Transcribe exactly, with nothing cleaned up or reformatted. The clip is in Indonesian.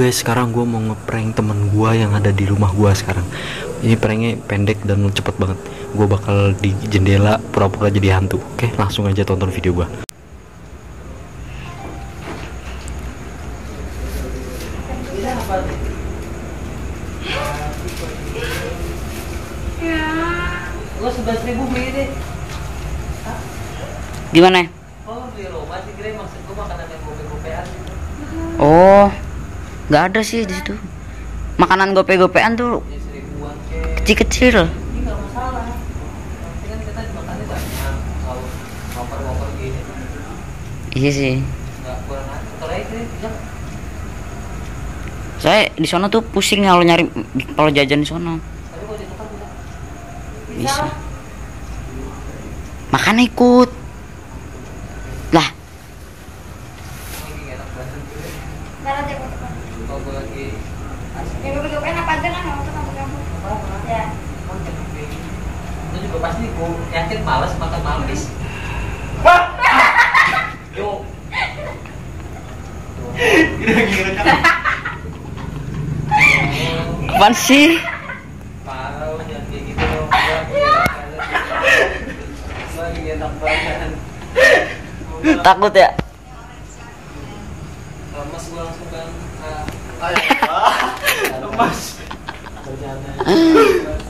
guys, sekarang gue mau ngeprank temen gue yang ada di rumah gue sekarang. Ini pranknya pendek dan cepet banget. Gue bakal di jendela pura-pura jadi hantu. Oke, langsung aja tonton video gue. Gimana? Oh, di rumah sih, Gre, maksud gue makanan yang gope-gopean gitu. Oh, nggak ada sih di situ. Makanan gope-gopean tuh kecil-kecil. Ini nggak masalah. Nanti kan kita makannya banyak. Kalau koper-koper gini. Iya sih. Nggak kurang aja. Terakhir ini bilang. Saya di sana tuh pusing kalau nyari kalau jajan di sana. Tapi kalau di tempat bilang. Bisa. Makan ikut. Lah. Pasti gue yakin malas makan malis. Yo. Apaan sih? Parah jangan kayak gitu dong. Takut ya? Lemas gue langsung kan. Lemas.